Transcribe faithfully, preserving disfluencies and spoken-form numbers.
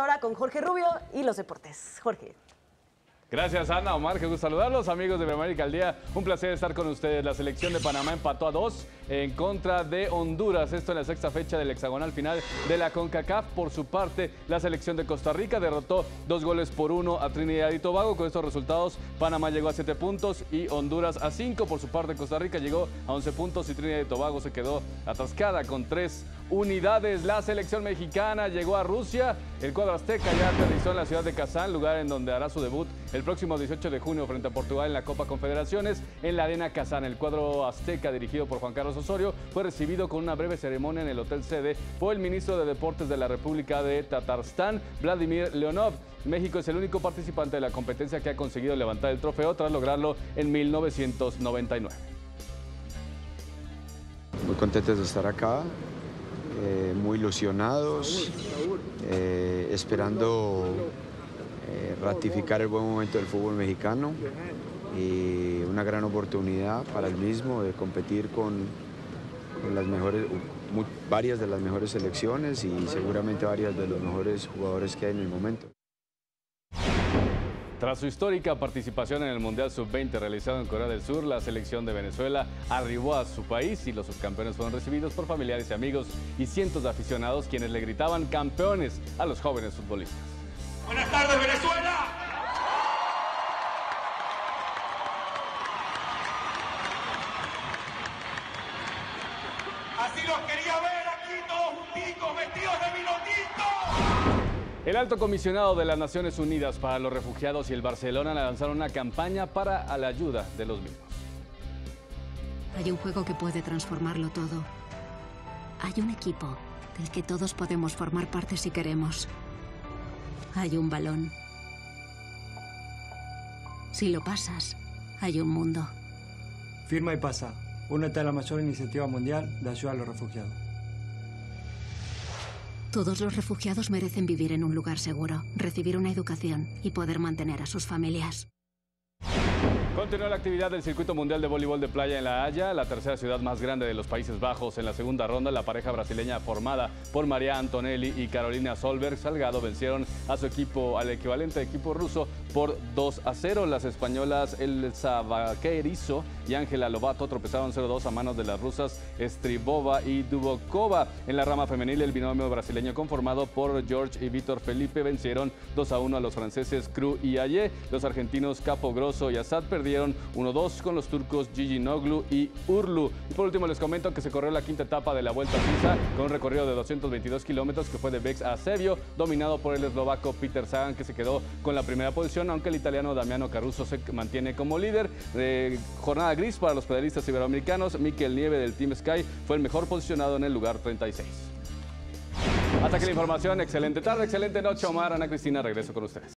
Ahora con Jorge Rubio y los deportes. Jorge. Gracias, Ana, Omar, qué gusto saludarlos. Amigos de Iberoamérica al Día, un placer estar con ustedes. La selección de Panamá empató a dos en contra de Honduras. Esto en la sexta fecha del hexagonal final de la CONCACAF. Por su parte, la selección de Costa Rica derrotó dos goles por uno a Trinidad y Tobago. Con estos resultados, Panamá llegó a siete puntos y Honduras a cinco. Por su parte, Costa Rica llegó a once puntos y Trinidad y Tobago se quedó atascada con tres unidades. La selección mexicana llegó a Rusia. El cuadro azteca ya aterrizó en la ciudad de Kazán, lugar en donde hará su debut el próximo dieciocho de junio frente a Portugal en la Copa Confederaciones en la Arena Kazán. El cuadro azteca, dirigido por Juan Carlos Osorio, fue recibido con una breve ceremonia en el hotel sede por el ministro de Deportes de la República de Tatarstán, Vladimir Leonov. México es el único participante de la competencia que ha conseguido levantar el trofeo tras lograrlo en mil novecientos noventa y nueve. Muy contentos de estar acá. Eh, muy ilusionados, eh, esperando eh, ratificar el buen momento del fútbol mexicano y una gran oportunidad para el mismo de competir con, con las mejores, muy, varias de las mejores selecciones y seguramente varias de los mejores jugadores que hay en el momento. Tras su histórica participación en el Mundial sub veinte realizado en Corea del Sur, la selección de Venezuela arribó a su país y los subcampeones fueron recibidos por familiares y amigos y cientos de aficionados quienes le gritaban campeones a los jóvenes futbolistas. Buenas tardes, Venezuela. Así los quería ver aquí todos juntitos, vestidos de minotito. El alto comisionado de las Naciones Unidas para los Refugiados y el Barcelona lanzaron una campaña para a la ayuda de los mismos. Hay un juego que puede transformarlo todo. Hay un equipo del que todos podemos formar parte si queremos. Hay un balón. Si lo pasas, hay un mundo. Firma y pasa. Únete a la mayor iniciativa mundial de ayuda a los refugiados. Todos los refugiados merecen vivir en un lugar seguro, recibir una educación y poder mantener a sus familias. Continuó la actividad del circuito mundial de voleibol de playa en La Haya, la tercera ciudad más grande de los Países Bajos. En la segunda ronda, la pareja brasileña formada por María Antonelli y Carolina Solberg-Salgado vencieron a su equipo, al equivalente equipo ruso, por dos a cero. Las españolas Elzabaquerizo y Ángela Lovato tropezaron cero dos a manos de las rusas Stribova y Dubokova. En la rama femenil, el binomio brasileño conformado por George y Víctor Felipe vencieron dos a uno a los franceses Cruz y Ayé. Los argentinos Capogroso y Asad perdieron uno dos con los turcos Gigi Noglu y Urlu. Y por último les comento que se corrió la quinta etapa de la Vuelta a Suiza con un recorrido de doscientos veintidós kilómetros que fue de Bex a Sebio, dominado por el eslovaco Peter Sagan, que se quedó con la primera posición, aunque el italiano Damiano Caruso se mantiene como líder. Eh, jornada gris para los pedalistas iberoamericanos. Miquel Nieve del Team Sky fue el mejor posicionado en el lugar treinta y seis. Hasta aquí la información. Excelente tarde, excelente noche, Omar, Ana Cristina. Regreso con ustedes.